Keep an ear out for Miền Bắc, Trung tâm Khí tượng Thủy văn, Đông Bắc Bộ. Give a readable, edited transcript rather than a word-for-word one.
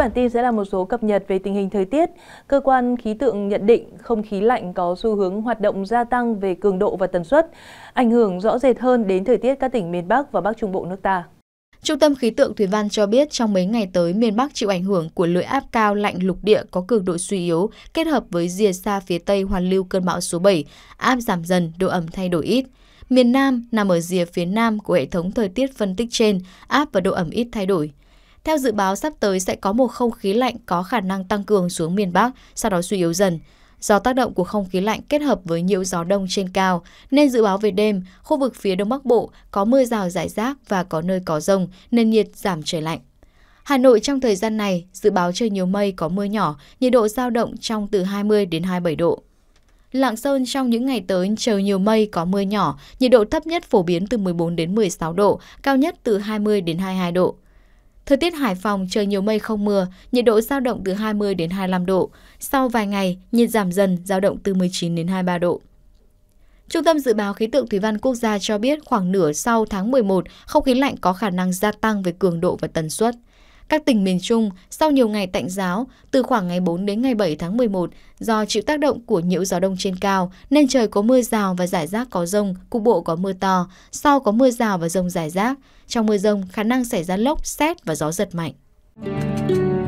bản tin sẽ là một số cập nhật về tình hình thời tiết. Cơ quan khí tượng nhận định không khí lạnh có xu hướng hoạt động gia tăng về cường độ và tần suất, ảnh hưởng rõ rệt hơn đến thời tiết các tỉnh miền Bắc và Bắc Trung Bộ nước ta. Trung tâm Khí tượng Thủy văn cho biết trong mấy ngày tới, miền Bắc chịu ảnh hưởng của lưỡi áp cao lạnh lục địa có cường độ suy yếu kết hợp với rìa xa phía Tây hoàn lưu cơn bão số 7, áp giảm dần, độ ẩm thay đổi ít. Miền Nam nằm ở rìa phía Nam của hệ thống thời tiết phân tích trên, áp và độ ẩm ít thay đổi. Theo dự báo, sắp tới sẽ có một không khí lạnh có khả năng tăng cường xuống miền Bắc, sau đó suy yếu dần. Do tác động của không khí lạnh kết hợp với nhiễu gió đông trên cao, nên dự báo về đêm, khu vực phía Đông Bắc Bộ có mưa rào rải rác và có nơi có dông, nền nhiệt giảm trời lạnh. Hà Nội trong thời gian này, dự báo trời nhiều mây có mưa nhỏ, nhiệt độ dao động trong từ 20 đến 27 độ. Lạng Sơn trong những ngày tới trời nhiều mây có mưa nhỏ, nhiệt độ thấp nhất phổ biến từ 14 đến 16 độ, cao nhất từ 20 đến 22 độ. Thời tiết Hải Phòng trời nhiều mây không mưa, nhiệt độ dao động từ 20 đến 25 độ. Sau vài ngày, nhiệt giảm dần, dao động từ 19 đến 23 độ. Trung tâm Dự báo Khí tượng Thủy văn Quốc gia cho biết khoảng nửa sau tháng 11, không khí lạnh có khả năng gia tăng về cường độ và tần suất. Các tỉnh miền Trung, sau nhiều ngày tạnh ráo, từ khoảng ngày 4 đến ngày 7 tháng 11, do chịu tác động của nhiễu gió đông trên cao, nên trời có mưa rào và rải rác có dông, cục bộ có mưa to, sau có mưa rào và dông rải rác. Trong mưa dông, khả năng xảy ra lốc, sét và gió giật mạnh.